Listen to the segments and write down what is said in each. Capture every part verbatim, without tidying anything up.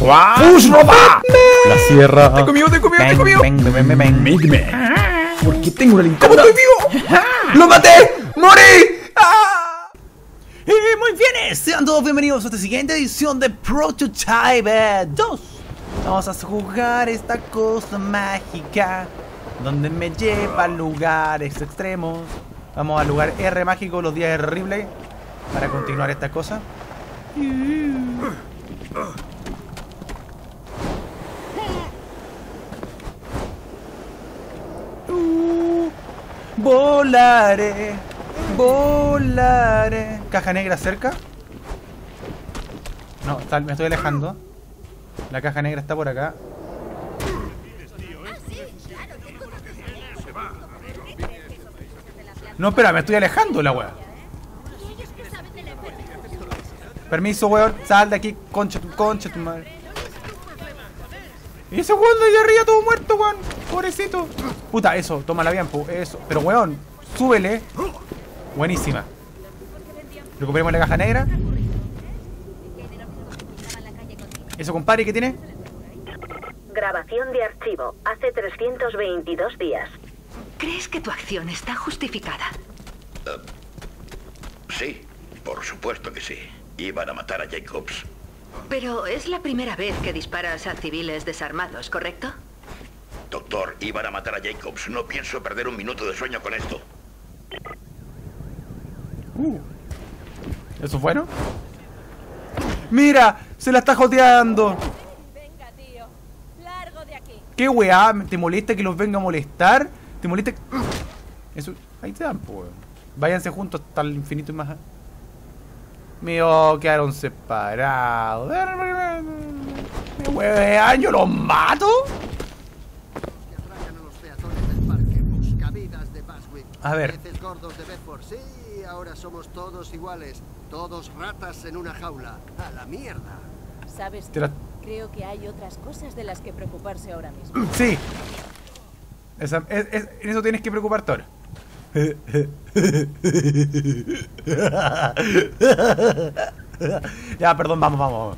¡Fush, roba! La sierra. ¡Te comió, te comió, te comió! ¡Migme! ¿Por qué tengo una linterna? ¡Cómo estoy vivo! ¡Lo maté! ¡Morí! ¡Ah! Y muy bien, sean todos bienvenidos a esta siguiente edición de Prototype dos. Vamos a jugar esta cosa mágica donde me lleva a lugares extremos. Vamos al lugar R mágico, los días horribles, para continuar esta cosa. Uh, volaré, volaré. Caja negra cerca. No, está, me estoy alejando. La caja negra está por acá. No, espera, me estoy alejando la wea. Permiso, weón, sal de aquí, concha tu, concha tu madre. Y ese weón de allá arriba todo muerto, weón. Pobrecito. Puta, eso, tómala bien, po, eso. Pero weón, súbele. Buenísima. Recuperemos la caja negra. Eso, compadre, ¿qué tiene? Grabación de archivo, hace trescientos veintidós días. ¿Crees que tu acción está justificada? Uh, sí, por supuesto que sí. Iban a matar a Jacobs. Pero es la primera vez que disparas a civiles desarmados, ¿correcto? Doctor, iban a matar a Jacobs. No pienso perder un minuto de sueño con esto. Uh. ¿Eso fue, no? ¡Mira! ¡Se la está joteando! Venga, tío. Largo de aquí. ¿Qué weá? ¿Te molesta que los venga a molestar? ¿Te molesta? Eso... Ahí te dan, pues. Váyanse juntos hasta el infinito y más... Mío, quedaron separados. Yo los mato. A ver. Sí, ahora somos todos iguales, todos ratas en una jaula. A la mierda. Sabes, creo que hay otras cosas de las que preocuparse ahora mismo. Sí. Esa, es, es, eso tienes que preocuparte ahora. Ya, perdón, vamos, vamos.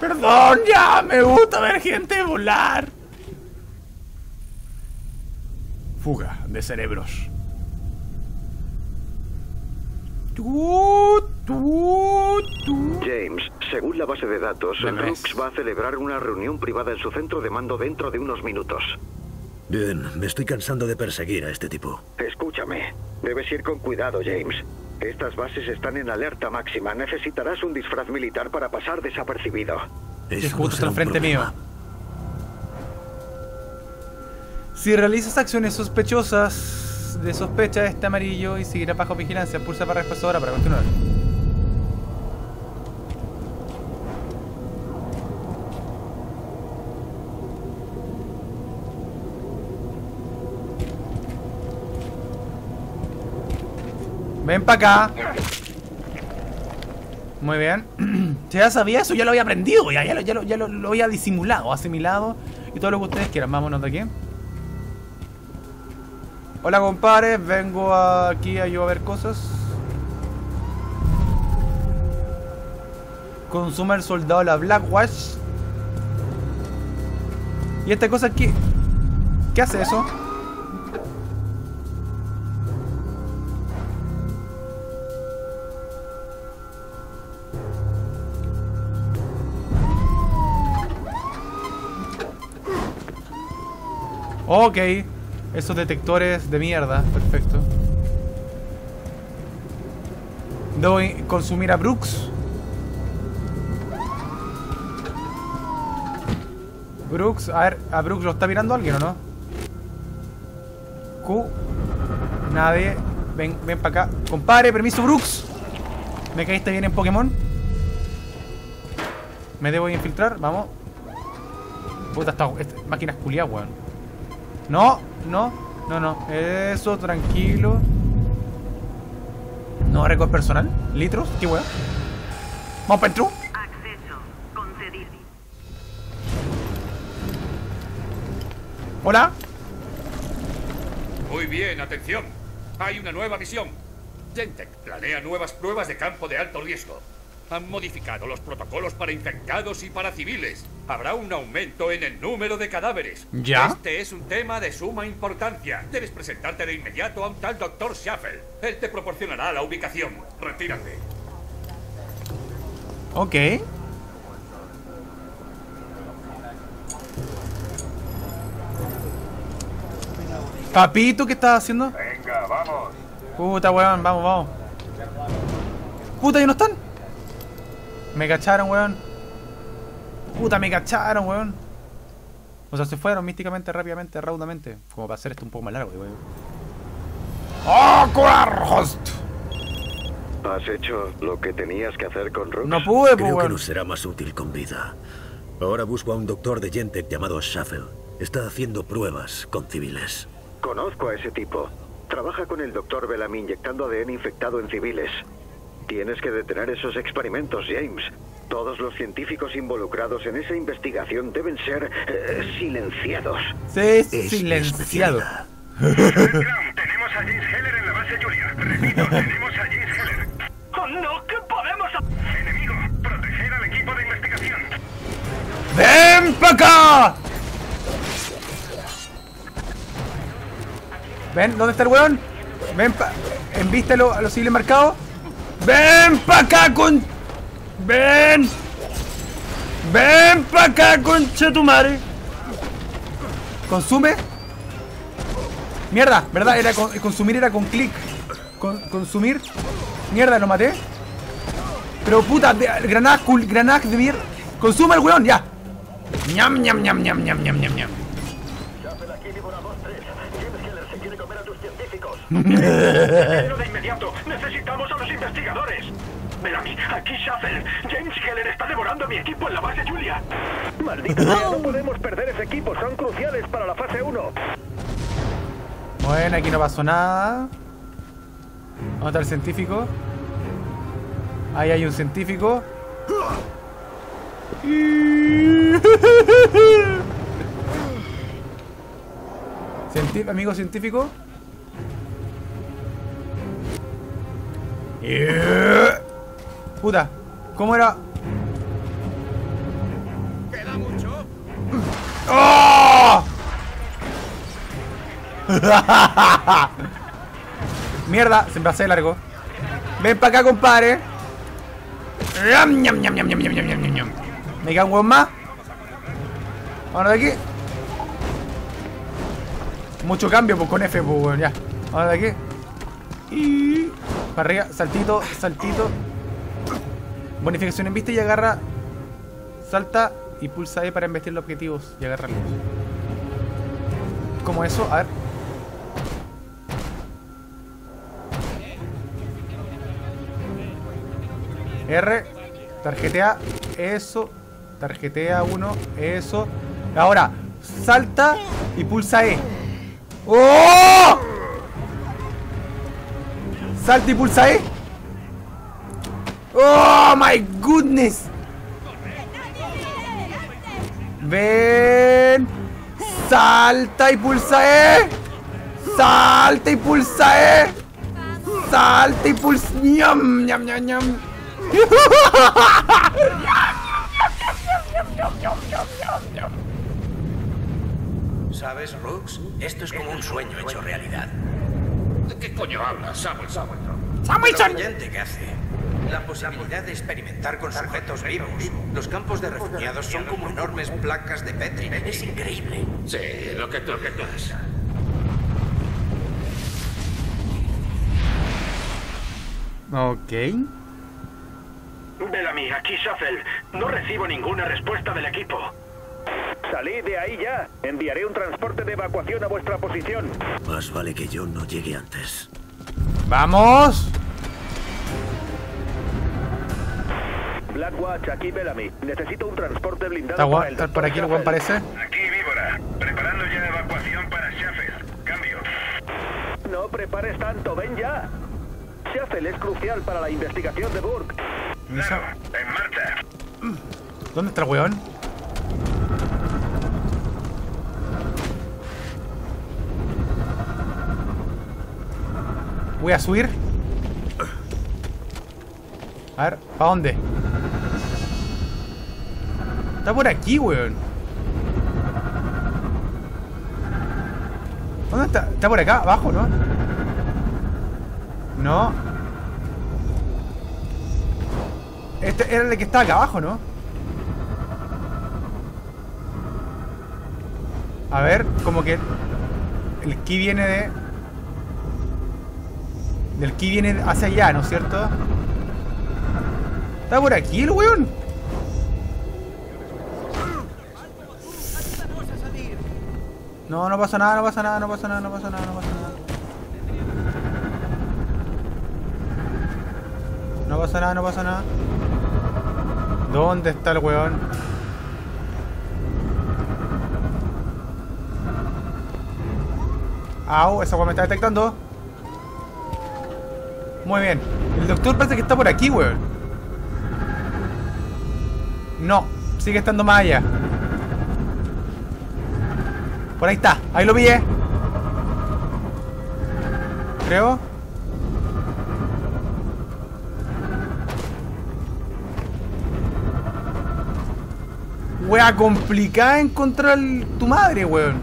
Perdón, ya, me gusta ver gente volar. Fuga de cerebros. ¡Tut! James, según la base de datos, Brooks va a celebrar una reunión privada en su centro de mando dentro de unos minutos. Bien, me estoy cansando de perseguir a este tipo. Escúchame, debes ir con cuidado, James. Estas bases están en alerta máxima. Necesitarás un disfraz militar para pasar desapercibido. Es justo al frente mío. Si realizas acciones sospechosas de sospecha, este amarillo y seguirá bajo vigilancia. Pulsa para respuesta ahora para continuar. Ven para acá. Muy bien. Ya sabía eso, ya lo había aprendido. Ya, ya, lo, ya, lo, ya lo, lo había disimulado, asimilado. Y todo lo que ustedes quieran. Vámonos de aquí. Hola, compadre. Vengo aquí a yo a ver cosas. Consuma el soldado la Blackwatch. Y esta cosa aquí. ¿Qué hace eso? Ok, esos detectores de mierda, perfecto. Debo consumir a Brooks. Brooks, a ver, ¿a Brooks lo está mirando alguien o no? Q. Nadie. Ven, ven para acá. Compadre, permiso, Brooks. ¿Me caíste bien en Pokémon? ¿Me debo infiltrar? Vamos. Puta, esta, esta máquina es culiada, weón. No, no, no, no. Eso, tranquilo. No, récord personal. Litros, qué hueá. Vamos para el tru. Acceso concedido. Hola. Muy bien, atención. Hay una nueva misión. Gentek planea nuevas pruebas de campo de alto riesgo. Han modificado los protocolos para infectados y para civiles. Habrá un aumento en el número de cadáveres. ¿Ya? Este es un tema de suma importancia. Debes presentarte de inmediato a un tal doctor Shaffer. Él te proporcionará la ubicación. Retírate. Ok. Papito, ¿qué estás haciendo? Venga, vamos. Puta, weón, vamos, vamos. Puta, ¿ya no están? Me cacharon, weón. Puta, me cacharon, weón. O sea, se fueron místicamente, rápidamente, raudamente. Como para hacer esto un poco más largo, weón. ¡Oh, host! ¿Has hecho lo que tenías que hacer con Rooks? No pude, pues, weón. Que nos será más útil con vida. Ahora busco a un doctor de Gentek llamado Shuffle. Está haciendo pruebas con civiles. Conozco a ese tipo. Trabaja con el doctor Bellamy inyectando A D N infectado en civiles. Tienes que detener esos experimentos, James. Todos los científicos involucrados en esa investigación deben ser eh, silenciados. Sí, silenciados. Red Crown, tenemos a James Heller en la base Julia. Repito, tenemos a James Heller. ¡Oh, no! ¿Qué podemos hacer? Enemigo, proteger al equipo de investigación. ¡Ven para acá! ¿Ven? ¿Dónde está el weón? Ven pa... ¿En vista lo, a los civiles marcados? ¡Ven pa' acá, con... ¡Ven! ¡Ven pa' acá, conchetumare! ¿Consume? Mierda, ¿verdad? Era con... Consumir era con clic. Con... Consumir. Mierda, lo maté. Pero puta, de... granadas, cul... granadas de mierda. ¡Consuma el weón! ¡Ya! ¡Ñam, ñam, ñam, ñam, ñam, ñam, ñam, ñam! Pero de inmediato, necesitamos a los investigadores. Bellamy, aquí Shaffer. James Heller está devorando a mi equipo en la base Julia. Maldito, no podemos perder ese equipo, son cruciales para la fase uno. Bueno, aquí no pasó nada. ¿Dónde está el científico? Ahí hay un científico. Científico, amigo científico. Yeah. Puta, ¿cómo era? ¿Queda mucho? ¡Oh! Mierda, se me hace largo. Ven para acá, compadre. Me cago en más. Ahora de aquí. Mucho cambio, pues con F, pues, ya. Ahora de aquí. Y... para arriba, saltito, saltito. Bonificación en vista y agarra. Salta y pulsa E para embestir los objetivos y agarrarlos. ¿Cómo eso? A ver. R. Tarjetea. Eso. Tarjetea uno. Eso. Ahora, salta y pulsa E. ¡Oh! Salta y pulsa E. Oh my goodness. Ven. Salta y pulsa E. Salta y pulsa E. Salta y pulsa. Ñam, ñam, ñam, ñam. ¿Sabes, Rooks? Esto es como un sueño hecho realidad. ¿De qué coño hablas, Samuel? Samuel, Samuel, Samuel. ¿Qué hace? La posibilidad de experimentar con sujetos vivos. Los campos de refugiados son como enormes placas de Petri. Es increíble. Sí, lo que tú quieras. Ok. Bellamy, aquí Shuffle. No recibo ninguna respuesta del equipo. Salid de ahí ya. Enviaré un transporte de evacuación a vuestra posición. Más vale que yo no llegue antes. ¡Vamos! Blackwatch, aquí Bellamy. Necesito un transporte blindado para el... ¿Está por aquí el buen parece? Aquí Víbora. Preparando ya evacuación para Shaffer. Cambio. No prepares tanto, ven ya. Shaffer es crucial para la investigación de Burke. Claro, en marcha. ¿Dónde está el weón? Voy a subir. A ver, ¿para dónde? Está por aquí, weón. ¿Dónde está? Está por acá, abajo, ¿no? No. Este era el que estaba acá abajo, ¿no? A ver, como que el ki viene de... Del ki viene hacia allá, ¿no es cierto? ¿Está por aquí el weón? No, no pasa nada, no pasa nada, no pasa nada, no pasa nada, no pasa nada. No pasa nada, no pasa nada. ¿Dónde está el weón? Au, esa weón me está detectando. Muy bien. El doctor parece que está por aquí, weón. No, sigue estando más allá. Por ahí está, ahí lo pillé. Creo. Wea complicada encontrar tu madre, weón.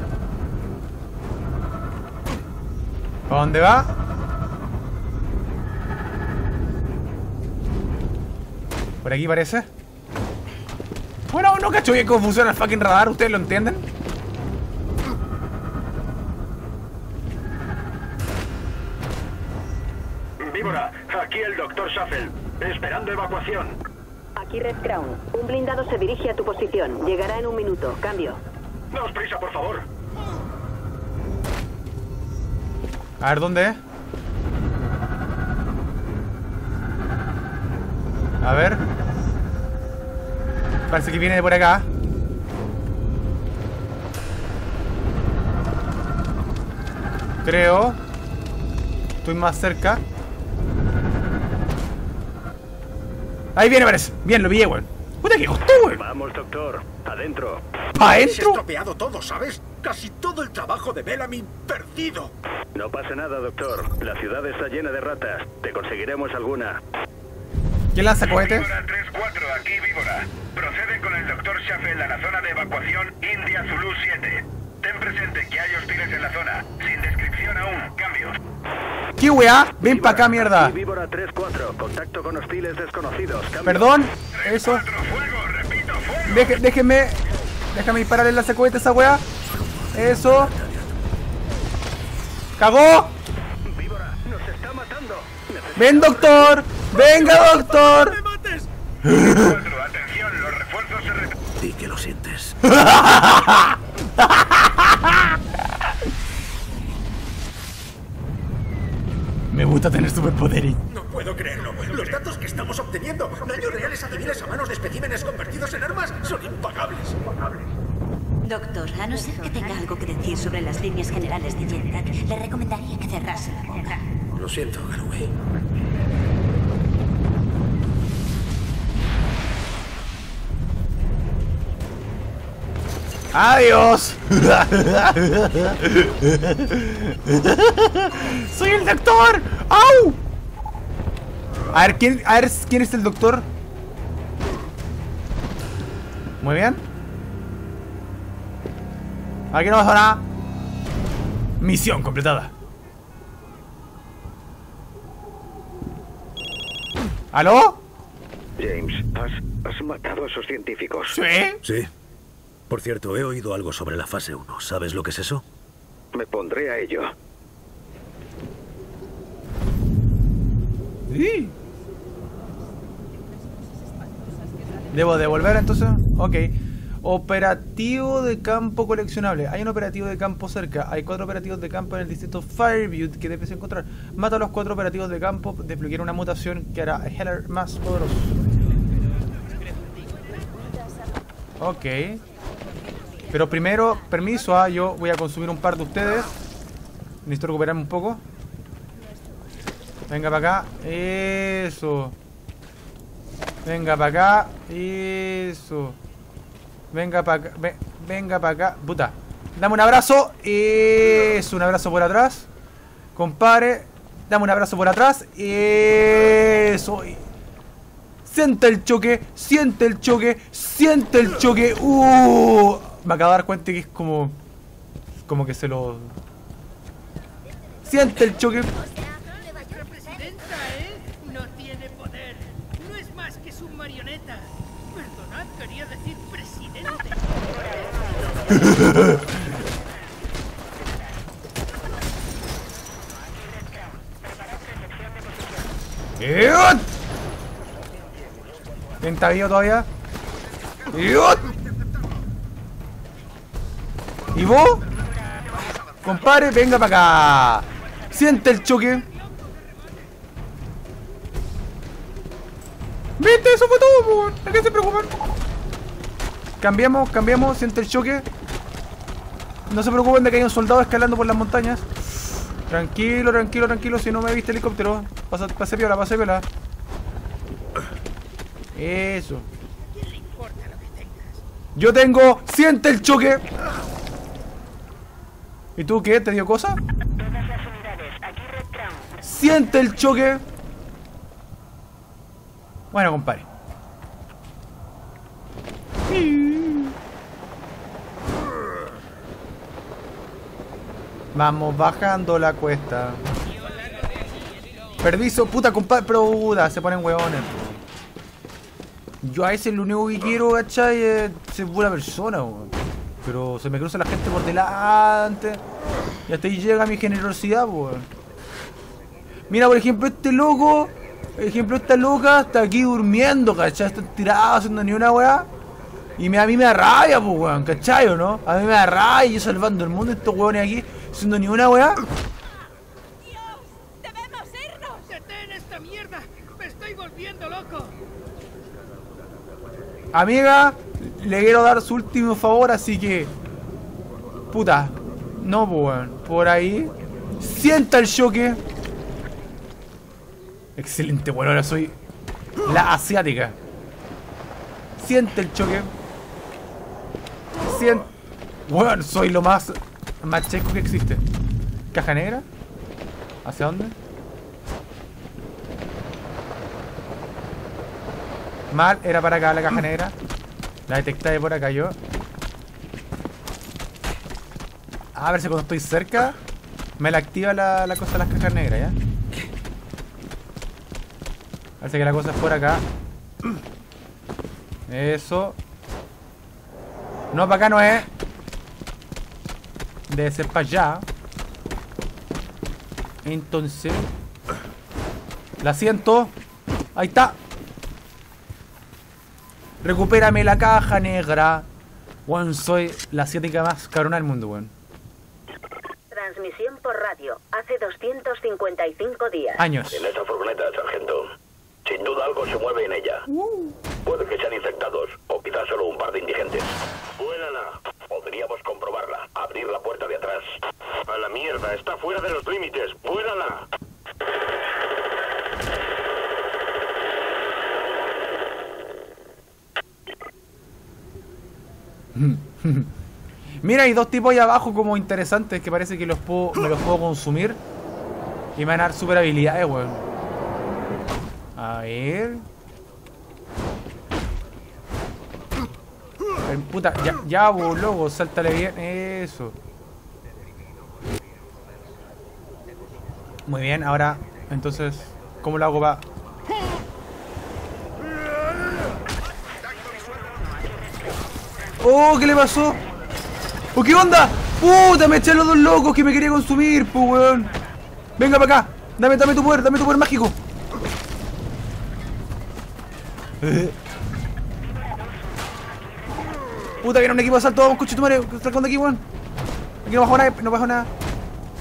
¿Para dónde va? Por aquí parece. Bueno, no cacho bien cómo funciona el fucking radar, ¿ustedes lo entienden? Víbora, aquí el doctor Shuffle, esperando evacuación. Aquí Red Crown, un blindado se dirige a tu posición, llegará en un minuto, cambio. Daos prisa, por favor. A ver, ¿dónde? A ver. Parece que viene de por acá. Creo. Estoy más cerca. Ahí viene, parece. Bien, lo pillé, weón. Puta que costó, weón. Vamos, doctor. Adentro. ¿Pa adentro? Se ha estropeado todo, ¿sabes? Casi todo el trabajo de Bellamy perdido. No pasa nada, doctor. La ciudad está llena de ratas. Te conseguiremos alguna. ¿Quién lanza cohetes? Víbora tres cuatro, aquí Víbora. Proceden con el doctor Shaffer a la zona de evacuación India Zulu siete. Ten presente que hay hostiles en la zona. Sin descripción aún. Cambio. ¿Qué weá? Ven Víbora, pa' acá, mierda. Víbora tres cuatro, contacto con hostiles desconocidos. Cambio. Perdón, eso. tres cuatro, fuego, repito, fuego. Deje, déjeme. Déjame disparar el lanza cohetes a esa weá. Eso. ¡Cagó! Víbora, nos está matando. Necesito... ¡Ven, doctor! ¡Venga, doctor! ¡No me mates! Atención, los refuerzos se retrasan. Di que lo sientes. Me gusta tener superpoderes. No puedo creerlo. Los datos que estamos obteniendo, daños reales a civiles a manos de especímenes convertidos en armas, son impagables. Impagables. Doctor, a no ser que tenga algo que decir sobre las líneas generales de Gentek, le recomendaría que cerrase la boca. Lo siento, Galway. ¡Adiós! ¡Soy el doctor! ¡Au! A ver, ¿quién, a ver, ¿quién es el doctor? Muy bien. Aquí no pasa nada. Misión completada. ¿Aló? James, ¿has, has matado a esos científicos? ¿Sí? Sí. Por cierto, he oído algo sobre la fase uno. ¿Sabes lo que es eso? Me pondré a ello. Sí. ¿Debo devolver entonces? Ok. Operativo de campo coleccionable. Hay un operativo de campo cerca. Hay cuatro operativos de campo en el distrito Fairview que debes encontrar. Mata a los cuatro operativos de campo. Desbloquear una mutación que hará Heller más poderoso. Ok. Pero primero, permiso, ah, yo voy a consumir un par de ustedes. Necesito recuperarme un poco. Venga para acá. Eso. Venga para acá. Eso. Venga para acá. Ven, venga para acá. Puta. Dame un abrazo. Eso. Un abrazo por atrás. Compare. Dame un abrazo por atrás. Eso. Siente el choque, siente el choque, siente el choque. Uh, me acabo de dar cuenta que es como... Como que se lo... Siente el choque. ¿Está vivo todavía? ¿Y vos? Compadre, venga para acá. Siente el choque. ¿Viste? Eso fue todo, ¿a qué se preocupan? Cambiamos, cambiamos, siente el choque. No se preocupen de que hay un soldado escalando por las montañas. Tranquilo, tranquilo, tranquilo. Si no me viste helicóptero, pasa, pase piola, pase piola. Eso. ¿A quién le importa lo que tengas? Yo tengo. Siente el choque. ¿Y tú qué? ¿Te dio cosa? Todas las unidades, aquí Red Crown. Siente el choque. Bueno, compadre. Vamos bajando la cuesta. Permiso, puta compadre, pero uh, se ponen huevones. Yo a ese lo único que quiero, ¿cachai? Es ser buena persona, weón. Pero se me cruza la gente por delante. Y hasta ahí llega mi generosidad, weón. Mira, por ejemplo, este loco. Por ejemplo, esta loca está aquí durmiendo, ¿cachai? Está tirada, haciendo ni una weá. Y me, a mí me da rabia, pues, weón, ¿cachai o no? A mí me da rabia, yo salvando el mundo, estos weones aquí, siendo ni una weá. ¡Dios! ¡Debemos irnos! ¡Detén esta mierda! ¡Me estoy volviendo loco! Amiga, le quiero dar su último favor, así que... Puta, no, pues, weón, por ahí... ¡Sienta el choque! Excelente, bueno, ahora soy la asiática. Siente el choque. Weón, bueno, soy lo más machesco que existe. Caja negra. ¿Hacia dónde? Mal, era para acá la caja negra. La detecté de por acá yo. A ver si cuando estoy cerca me la activa la, la cosa de las cajas negras, ¿ya? Parece que la cosa es por acá. Eso. No, para acá no es. Debe ser para allá. Entonces. La siento. Ahí está. Recupérame la caja negra. Weón, soy la asiática más cabrona del mundo, weón. Transmisión por radio. Hace doscientos cincuenta y cinco días. Años. En esa furgoneta, sargento. Sin duda algo se mueve en ella. Uh. Puede que sean infectados, o quizás solo un par de indigentes. Buena. Podríamos comprobarla. Abrir la puerta de atrás. A la mierda, está fuera de los límites. ¡Vuélala! Mira, hay dos tipos ahí abajo como interesantes que parece que los puedo, me los puedo consumir. Y me van a dar super habilidades, weón. A ver... Puta, ya, ya vos, loco, sáltale bien. Eso. Muy bien, ahora, entonces, ¿cómo lo hago para...? ¡Oh! ¿Qué le pasó? ¿O qué onda? ¡Puta! Me eché los dos locos que me quería consumir, po, weón. Venga para acá. Dame, dame tu poder, dame tu poder mágico. Eh. Puta, que era un equipo de asalto, vamos, conchetumare, salcón de aquí, weón. Aquí no bajó nada, no bajó nada.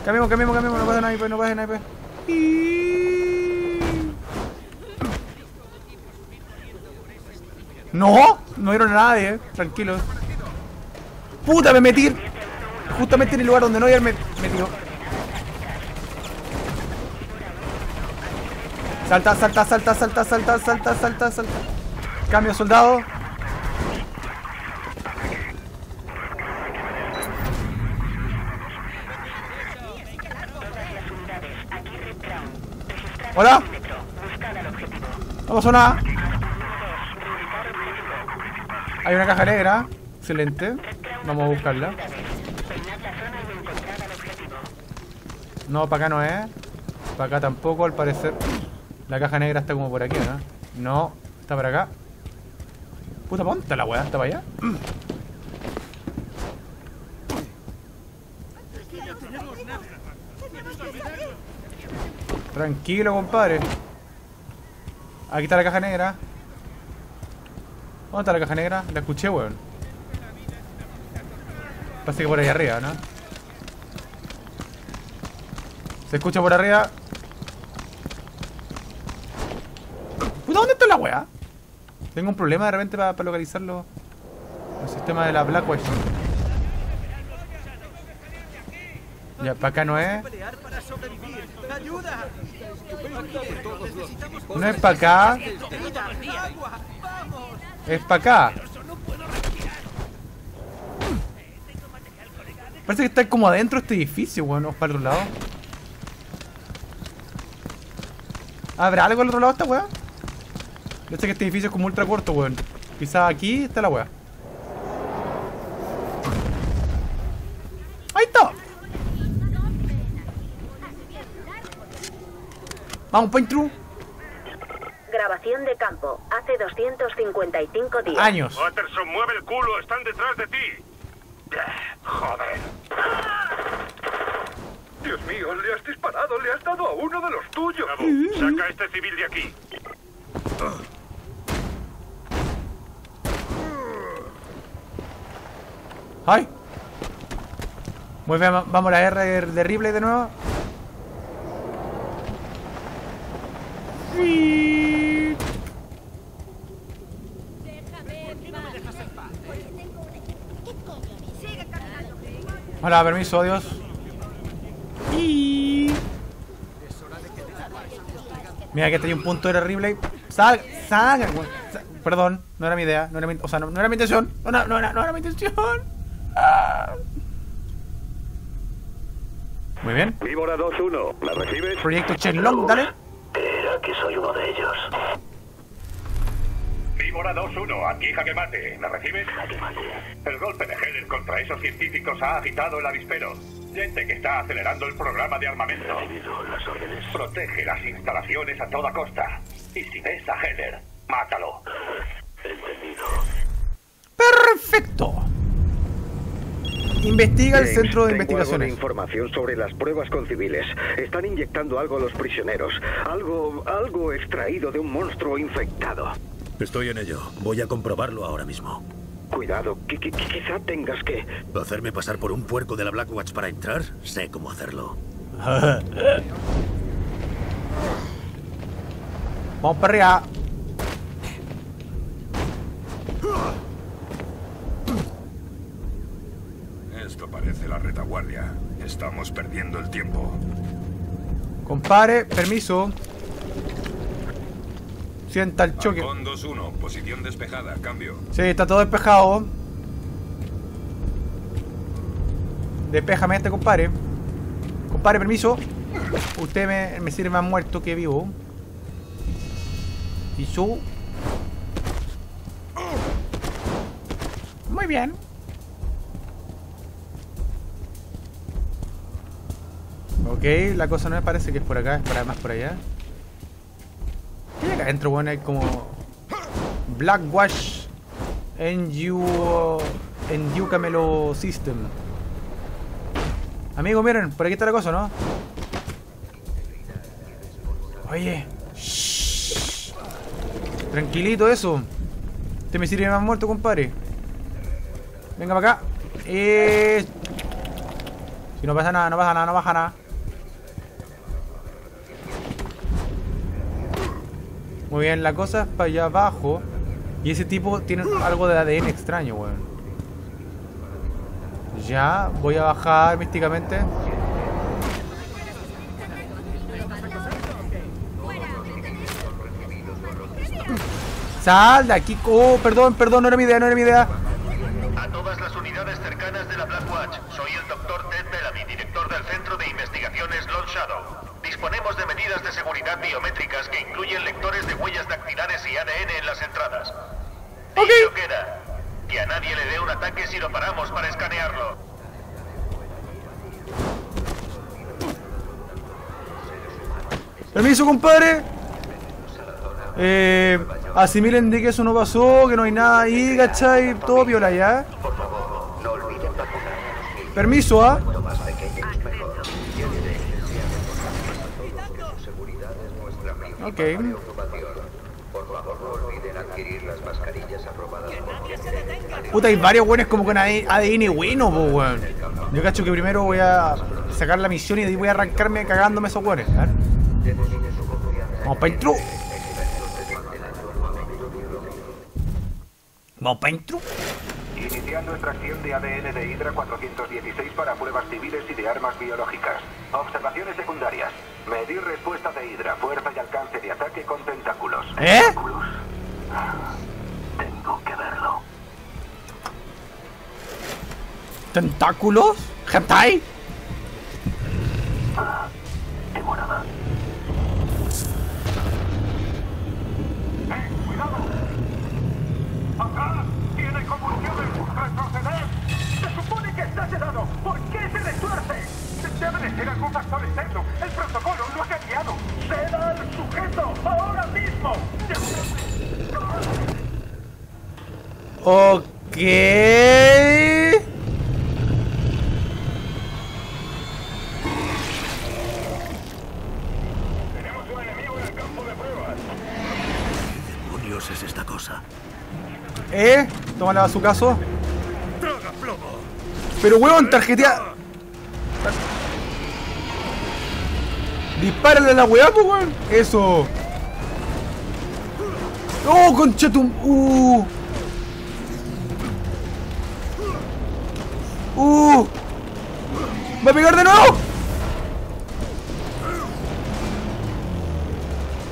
Cambiemos, cambiemos, cambiemos, no pasa nada, no pasa nada. Y... No, no vieron a nadie, eh. Tranquilos. Puta, me metí justamente en el lugar donde no había metido. Salta, salta, salta, salta, salta, salta, salta, salta. Cambio soldado. Hola. Vamos a una. Hay una caja negra. Excelente. Vamos a buscarla. No, para acá no es. Para acá tampoco, al parecer. La caja negra está como por aquí, ¿no? No, está para acá. Puta, ponte la weá, está para allá. Tranquilo, compadre. Aquí está la caja negra. ¿Dónde está la caja negra? La escuché, weón. Parece que por ahí arriba, ¿no? Se escucha por arriba. ¿Dónde está la weá? Tengo un problema de repente para pa localizar los, los sistemas de la Blackwatch. Ya, para acá no es. No es para acá. Es para acá. Parece que está como adentro este edificio, weón. Bueno, para el otro lado. ¿Habrá algo al otro lado esta weá? Yo sé que este edificio es como ultra corto, weón. Quizás aquí está la weá. ¡Ahí está! Vamos, point through. Grabación de campo, hace doscientos cincuenta y cinco días. Años. Watterson, mueve el culo, están detrás de ti. Joder. Dios mío, le has disparado, le has dado a uno de los tuyos. Cabo, saca a este civil de aquí. ¡Ay! Muy bien, vamos a la R de Ripley de nuevo. Sí. Hola, permiso, adiós. Sí. Mira que este hay un punto de Ripley. Salga, salga, sal, perdón, no era mi idea, no era mi, o sea, no, no era mi intención, no, no, no, era, no era mi intención. Ah. Muy bien. Víbora dos uno, ¿la recibes? Proyecto Chenlong, dale. Espera, que soy uno de ellos. Víbora dos uno, aquí Jaquemate, ¿la recibes? Jaquemate. El golpe de Heller contra esos científicos ha agitado el avispero. Gente que está acelerando el programa de armamento. Recibido las órdenes. Protege las instalaciones a toda costa. Y si ves a Heller, mátalo. Entendido. ¡Perfecto! Investiga James, el centro de investigaciones. Tengo información sobre las pruebas con civiles. Están inyectando algo a los prisioneros. Algo, algo extraído de un monstruo infectado. Estoy en ello. Voy a comprobarlo ahora mismo. Cuidado, qu qu quizá tengas que... ¿Hacerme pasar por un puerco de la Blackwatch para entrar? Sé cómo hacerlo. Vamos para arriba. Esto parece la retaguardia. Estamos perdiendo el tiempo. Compare, permiso. Sienta el choque. Con dos uno, posición despejada, cambio. Sí, está todo despejado. Despéjame este, compare. Compare, permiso. Usted me, me sirve más muerto que vivo. Y su. Muy bien. Ok, la cosa no me parece que es por acá, es para más por allá. ¿Qué hay acá adentro, bueno? Hay como... Blackwatch en you... En you Camelo System. Amigo, miren, por aquí está la cosa, ¿no? Oye. Shh. Tranquilito eso. Este me sirve más muerto, compadre. Venga para acá. Eh... Si no pasa nada, no pasa nada, no pasa nada. Muy bien, la cosa es para allá abajo. Y ese tipo tiene algo de A D N extraño, weón. Ya, voy a bajar místicamente. Sal de aquí. Oh, perdón, perdón, no era mi idea, no era mi idea. A todas las unidades cercanas de la Blackwatch, soy el doctor Ted Bellamy, director del Centro de Investigaciones Lone Shadow. Disponemos de medidas de seguridad biométricas que incluyen lectores de huellas dactilares y A D N en las entradas. Ok. Dicho queda, que a nadie le dé un ataque si lo paramos para escanearlo. Permiso, compadre. Eh, asimilen de que eso no pasó, que no hay nada ahí, ¿cachai? Todo viola ya. Permiso, ¿ah? ¿eh? Ok. Puta, hay varios weones como con A D N bueno, po, weón. Yo cacho que primero voy a sacar la misión y voy a arrancarme cagándome esos weones. A ver. Vamos para intro. Vamos para intro. Iniciando extracción de A D N de Hydra cuatrocientos dieciséis para pruebas civiles y de armas biológicas. Observaciones secundarias. Medir respuesta de Hydra, fuerza y alcance de ataque con tentáculos. ¿Eh? Tentáculos. Tengo que verlo. ¿Tentáculos? ¿Hentai? Ah, qué morada. ¡Eh, cuidado! ¡Atrás! ¡Tiene convulsiones! ¡Retroceder! ¡Se supone que está sedado! ¿Por qué se retuerce? Debe de ser algún factor externo. El protocolo lo ha cambiado. ¡Seda al sujeto! ¡Ahora mismo! Ok. Tenemos un enemigo en el campo de pruebas. ¿Qué demonios es esta cosa? ¿Eh? Tómala a su caso. ¡Traga plomo! Pero huevón, tarjetea. ¡Dispárale a la weá, pues, weón! ¡Eso! ¡Oh, conchetum! ¡Uh! ¡Uh! ¡Va a pegar de nuevo!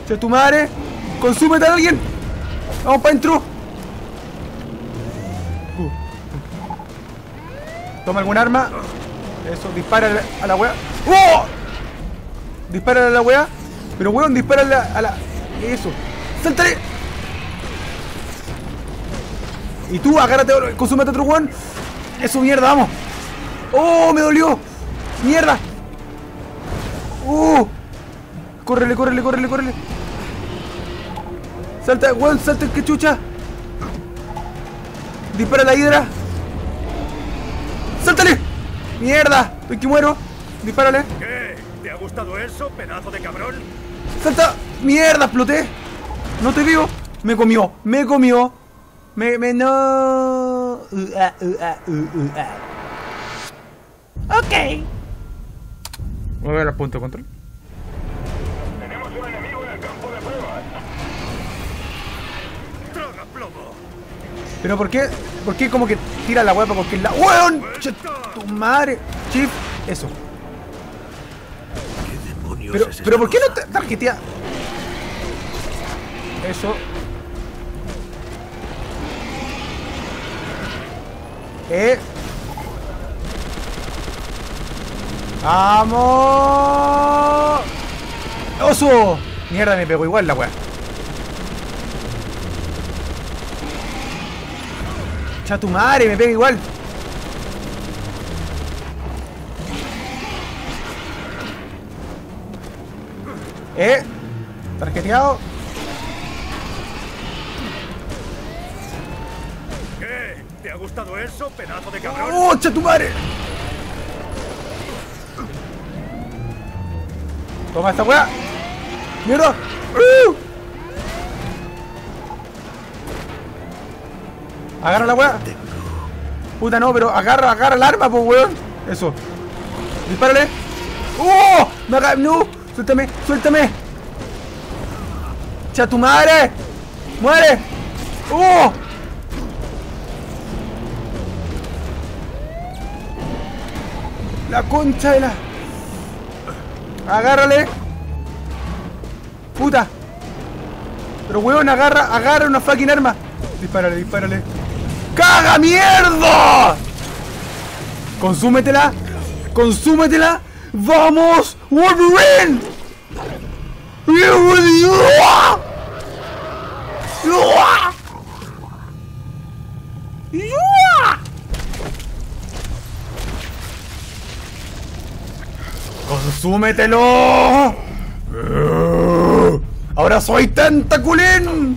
¡Chetumare! ¡Consúmete a alguien! ¡Vamos para dentro! Uh. Toma algún arma. Eso, dispara a la weá. ¡Oh! Dispara a la weá. Pero weón, dispara a la, a la... Eso. ¡Saltaré! Y tú, agárrate, consúmate otro weón. Eso, mierda, vamos. ¡Oh, me dolió! ¡Mierda! ¡Uh! ¡Córrele, córrele, córrele, córrele! ¡Salta, weón, salta, que chucha! ¡Dispara a la hidra! ¡Sáltale! ¡Mierda! ¡Estoy que muero! ¡Dispárale! ¿Te ha gustado eso, pedazo de cabrón? ¡Salta! ¡Mierda! ¡Exploté! ¡No estoy vivo! ¡Me comió! ¡Me comió! ¡Me... me... no! Uh, uh, uh, uh, uh. ¡Ok! Voy a ver el punto de control. ¡Tenemos un enemigo en el campo de pruebas! ¡Traga plomo! ¿Pero por qué? ¿Por qué como que tira la hueá para cualquier lado? ¡Weón! ¡Tu madre! ¡Chip! Eso. Pero, pero ¿por qué no tarjetea? Eso. Eh. ¡Vamos! ¡Oso! Mierda, me pegó igual la weá. Chatumare, me pega igual. Eh, tarjeteado. ¿Qué? ¿Te ha gustado eso, pedazo de cabrón? ¡Oh, chatumare! Toma esta weá. ¡Mierda! ¡Uh! Agarra la weá. Puta no, pero agarra, agarra el arma, pues weón. Eso. Dispárale. ¡Oh! ¡No! ¡No! ¡Suéltame! ¡Suéltame! ¡Cha tu madre! ¡Muere! ¡Oh! ¡La concha de la! ¡Agárrale! ¡Puta! Pero huevón, agarra, agarra una fucking arma. Dispárale, dispárale. ¡Caga mierda! ¡Consúmetela! ¡Consúmetela! ¡Vamos! ¡Wolverine! ¡Uh! ¡Consúmetelo! ¡Ahora soy tentaculín!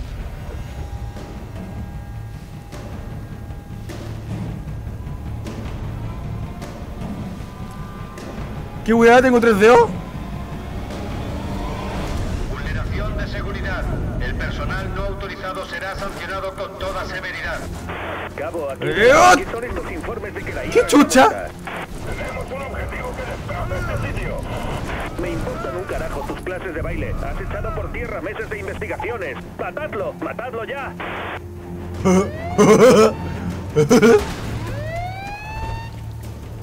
¿Qué weá? ¿Tengo tres dedos? Vulneración de seguridad. El personal no autorizado será sancionado con toda severidad. Cabo, aquí, aquí son estos informes de que la I A... ¿Qué chucha? Tenemos un objetivo que despeja de este sitio. Me importan un carajo tus clases de baile. Has echado por tierra meses de investigaciones. ¡Matadlo! ¡Matadlo ya!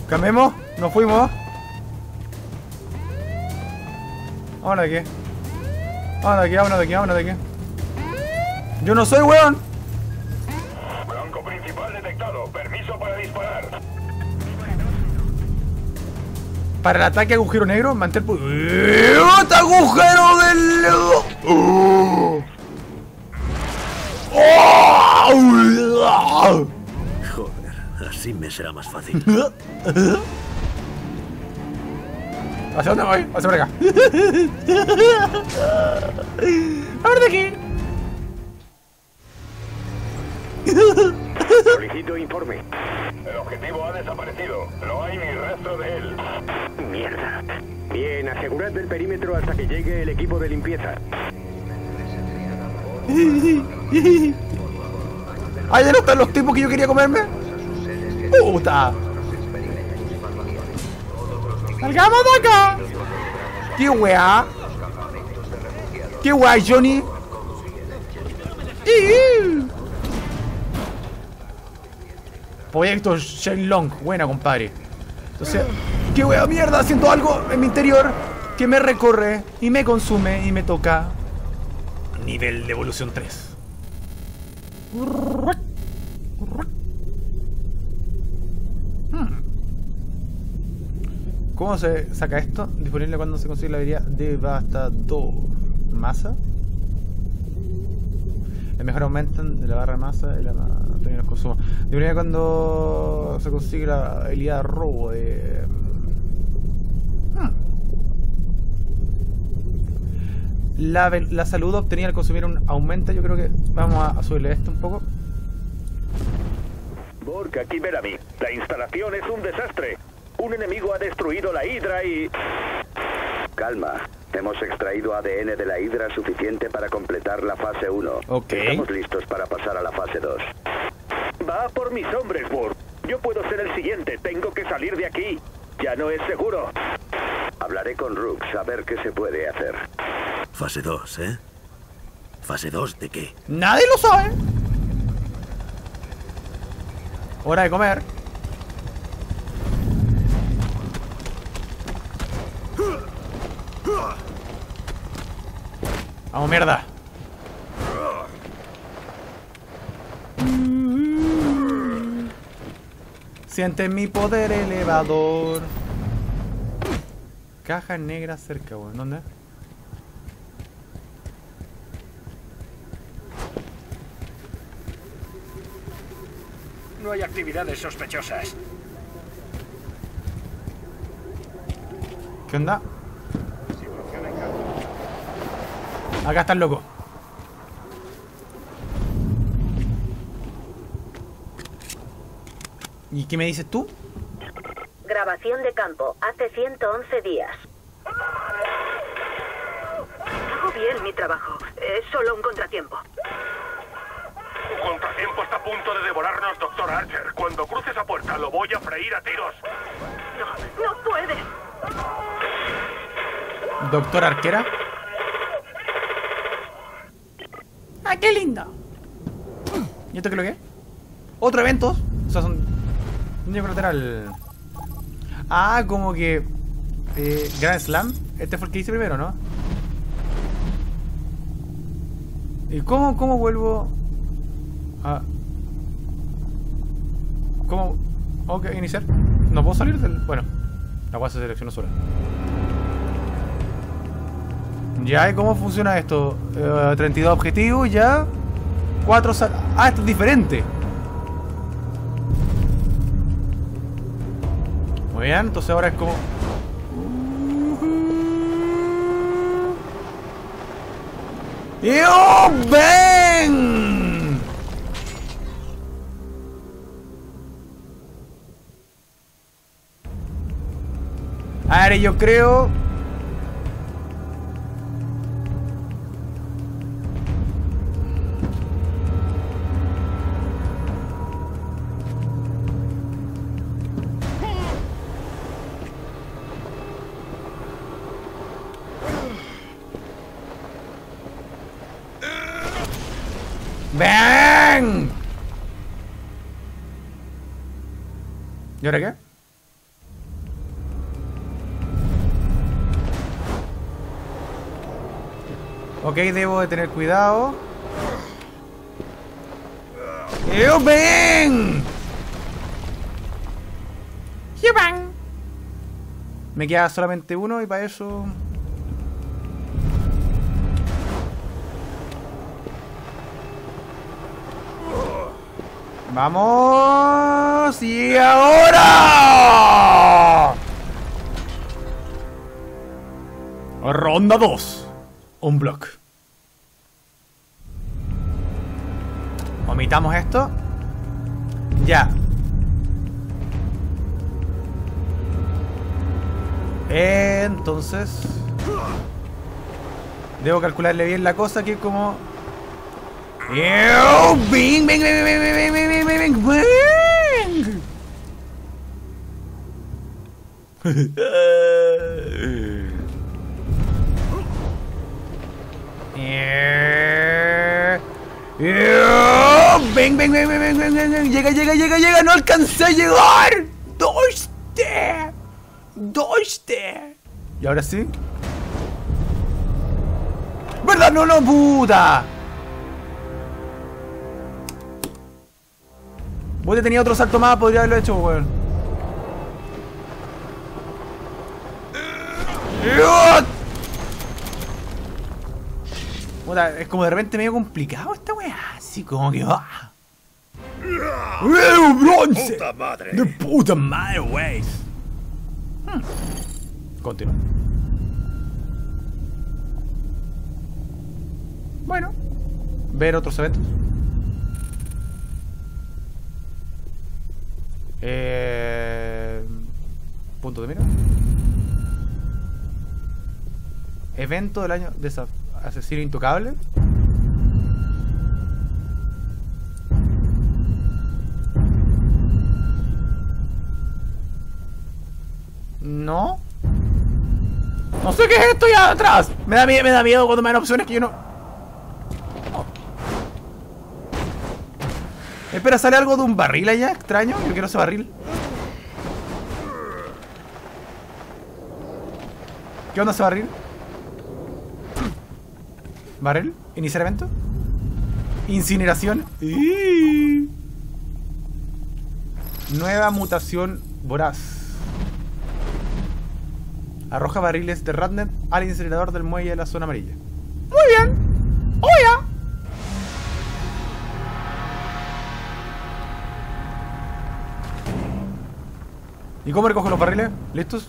¿Camemos? ¿Nos fuimos? Vámonos de aquí. Vámonos de aquí, vámonos de aquí, vámonos de aquí. Yo no soy weón. Blanco principal detectado. Permiso para disparar. Para el ataque agujero negro, mantén... ¡Agujero del... ¡Oh! ¡Oh! Joder, así me será más fácil. ¿Hacia dónde voy? Hacia por acá. A ver de aquí. Solicito informe. El objetivo ha desaparecido. No hay ni rastro de él. Mierda. Bien, asegurad el perímetro hasta que llegue el equipo de limpieza. ¿Ah, ya no están los tipos que yo quería comerme? ¡Puta! ¡Salgamos de acá! ¡Qué weá! ¡Qué weá, Johnny! Proyecto Chenlong. Buena, compadre. Entonces, ¡qué weá, mierda! Siento algo en mi interior que me recorre y me consume y me toca. Nivel de evolución tres. ¿Cómo se saca esto? Disponible cuando se consigue la habilidad devastador. ¿Masa? El mejor aumentan de la barra de masa y la también los consuma. Disponible cuando se consigue la habilidad robo de... Hmm. La, la salud obtenida al consumir un aumenta. Yo creo que vamos a, a subirle esto un poco. Burke, aquí Bellamy. La instalación es un desastre. Un enemigo ha destruido la Hydra y... Calma, hemos extraído A D N de la Hydra suficiente para completar la fase uno. Ok. Estamos listos para pasar a la fase dos. Va por mis hombres, Burke. Yo puedo ser el siguiente, tengo que salir de aquí. Ya no es seguro. Hablaré con Rooks a ver qué se puede hacer. Fase dos, ¿eh? ¿Fase dos de qué? Nadie lo sabe. Hora de comer. Vamos, mierda. Siente mi poder elevador. Caja negra cerca, weón. ¿Dónde? No hay actividades sospechosas. ¿Qué onda? Acá está el loco. ¿Y qué me dices tú? Grabación de campo, hace ciento once días. Hago bien mi trabajo, es solo un contratiempo. Un contratiempo está a punto de devorarnos, Doctor Archer. Cuando cruce esa puerta lo voy a freír a tiros. No, no puedes. ¿Doctor Arquera? ¡Ah, qué lindo! ¿Y esto qué es lo que es? ¿Otro evento? O sea, son... Niño colateral. Ah, como que... Eh, Grand Slam. Este fue el que hice primero, ¿no? ¿Y cómo, cómo vuelvo a...? ¿Cómo...? Ok, iniciar. ¿No puedo salir del...? Bueno, la base se seleccionó sola. Ya, ¿y cómo funciona esto? Uh, treinta y dos objetivos, ya. cuatro sal... Ah, esto es diferente. Muy bien, entonces ahora es como... ¡Yo, ven! A ver, yo creo... ¡Ven! ¿Y ahora qué? Ok, debo de tener cuidado. ¡Yo ven! ¡Yo ven! Me queda solamente uno y para eso... ¡Vamos! ¡Y ahora! Ronda dos. Un block. Omitamos esto. Ya. Entonces... Debo calcularle bien la cosa que como... Yo, ¡Bing! ¡Bing! ¡Bing! ¡Bing! ¡Bing! ¡Bing! ¡Bing! ¡Bing! ¡Bing! ¡Bing! ¡Llega! ¡Llega! ¡Llega! ¡Llega! ¡No alcancé a llegar! ¡Doste! ¡Doste! ¿Y ahora sí? ¡Verdad! ¡No, no, puta! Vos te tenía otro salto más, podría haberlo hecho, weón. Puta, es como de repente medio complicado esta weá. Así como que va. ¡Weón, bronce! ¡Puta madre! ¡De puta madre, wey! Hmm. Continúa. Bueno, ver otros eventos. Eh, punto de mira. Evento del año de asesino intocable. No. No sé qué es esto ya atrás. Me da miedo, me da miedo cuando me dan opciones que yo no. Espera, sale algo de un barril allá, extraño. Yo quiero ese barril. ¿Qué onda ese barril? ¿Barril? ¿Iniciar evento? ¿Incineración? ¡Iii! Nueva mutación voraz. Arroja barriles de Ratnet al incinerador del muelle de la zona amarilla. Muy bien. ¡Oh, ya! ¿Y cómo recojo los barriles? ¿Listos?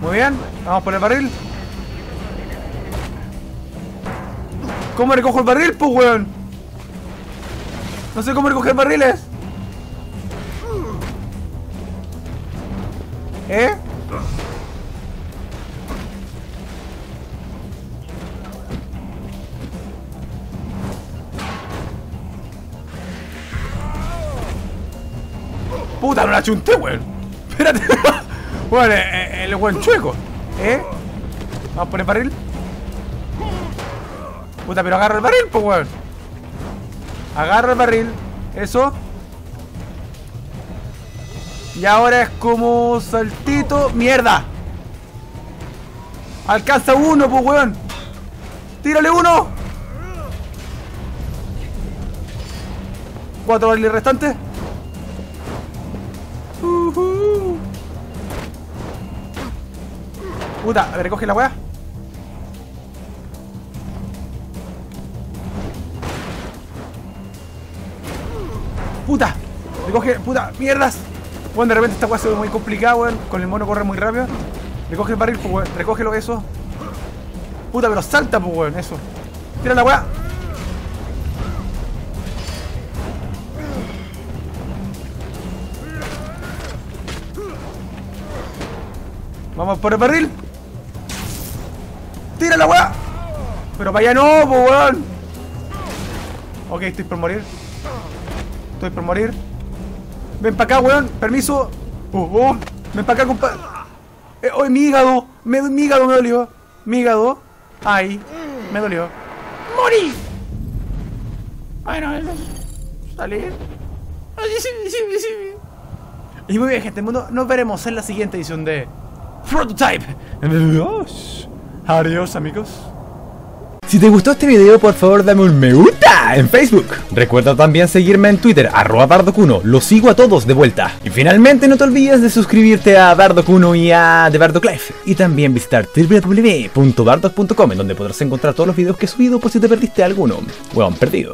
Muy bien, vamos por el barril. ¿Cómo recojo el barril, pues, weón? No sé cómo recoger barriles. ¿Eh? Puta, no la chunté, weón. Espérate. Bueno, el, el weón chueco. ¿Eh? Vamos por el barril. Puta, pero agarra el barril, pues, weón. Agarra el barril. Eso. Y ahora es como saltito. ¡Mierda! Alcanza uno, pues, weón. ¡Tírale uno! Cuatro barriles restantes. Uh-huh. Puta, a ver, recoge la weá. Puta, recoge, puta, mierdas. Bueno, de repente esta weá se ve muy complicada, weón. Con el mono corre muy rápido. Recoge el barril, pues, weón. Recógelo, eso. Puta, pero salta, pues, weón, eso. Tira la weá. Vamos por el barril. Tira la weá. Pero para allá no, pues, weón. Ok, estoy por morir. Estoy por morir. Ven para acá, weón. Permiso. Uh, uh. Ven para acá, compadre. Eh, oh, mi hígado. Me, mi hígado me dolió. Mi hígado. Ay. Me dolió. ¡Morí! Bueno, salir. Ay, sí, sí, sí, sí. Y muy bien, gente. Mundo, nos veremos en la siguiente edición de Prototype. Adiós. Adiós, amigos. Si te gustó este video, por favor dame un me gusta en Facebook. Recuerda también seguirme en Twitter, arroba Bardocuno. Los sigo a todos de vuelta. Y finalmente no te olvides de suscribirte a Bardocuno y a The Bardock Life. Y también visitar w w w punto bardock punto com, en donde podrás encontrar todos los videos que he subido por si te perdiste alguno. Weón, perdido.